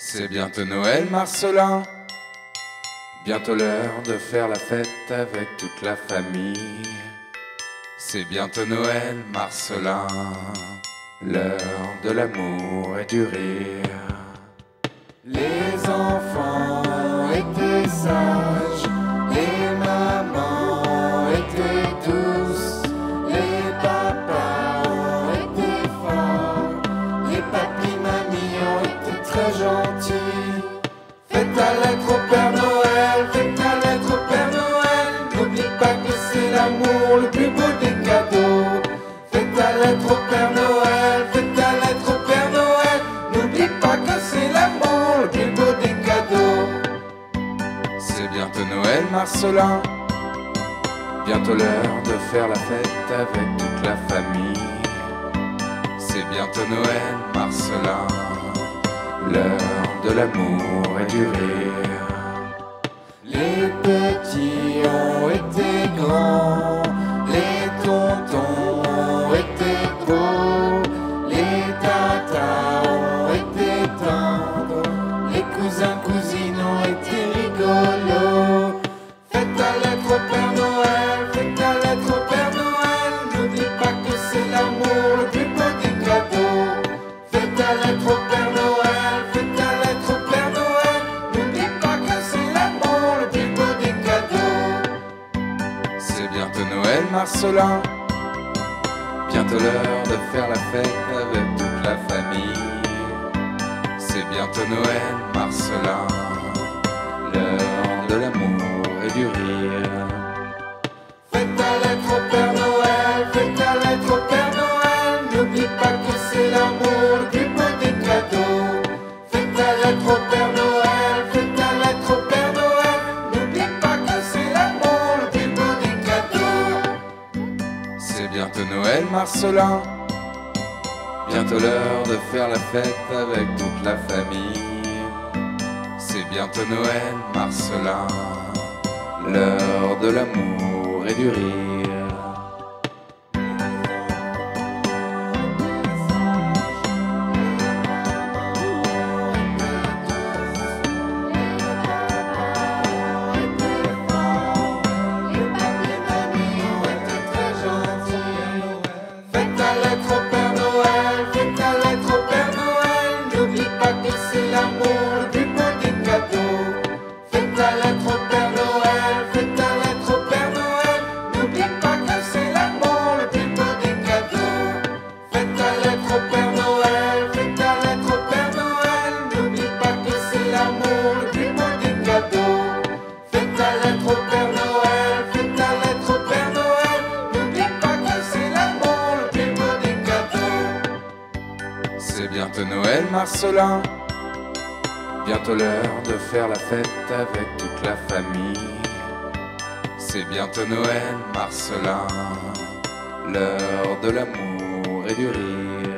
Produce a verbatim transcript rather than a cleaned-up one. C'est bientôt Noël, Marcelin. Bientôt l'heure de faire la fête avec toute la famille. C'est bientôt Noël, Marcelin. L'heure de l'amour et du rire. Les enfants étaient sages, les mamans étaient douces, les papas étaient forts, les papis mamies ont été très gentils. Fais ta lettre au Père Noël, fais ta lettre au Père Noël, n'oublie pas que c'est l'amour le plus beau des cadeaux. Fais ta lettre au Père Noël, fais ta lettre au Père Noël, n'oublie pas que c'est l'amour le plus beau des cadeaux. C'est bientôt Noël, Marcelin, bientôt l'heure de faire la fête avec toute la famille. C'est bientôt Noël, Marcelin, l'heure de l'amour et du rire. Les petits ont été grands, les tontons ont été beaux, les tatas ont été tendres, les cousins, cousines ont été rigolos. Fais ta lettre au Père Noël, fais ta lettre au Père Noël, n'oublie pas que c'est l'amour le plus beau des cadeaux. Fais ta lettre au Père Noël. Marcelin, bientôt l'heure de faire la fête avec toute la famille. C'est bientôt Noël, Marcelin, l'heure de l'amour et du rire. Fais ta lettre au Père Noël, fais ta lettre au Père Noël, n'oublie pas que c'est l'amour le plus beau des cadeaux. Fais ta lettre au Père Noël, fais ta lettre au Père Noël, n'oublie pas que c'est l'amour le plus beau des cadeaux. C'est bientôt Noël, Marcelin, bientôt l'heure de faire la fête avec toute la famille. C'est bientôt Noël, Marcelin, l'heure de l'amour et du rire. C'est bientôt Noël, Marcelin, bientôt l'heure de faire la fête avec toute la famille. C'est bientôt Noël, Marcelin, l'heure de l'amour et du rire.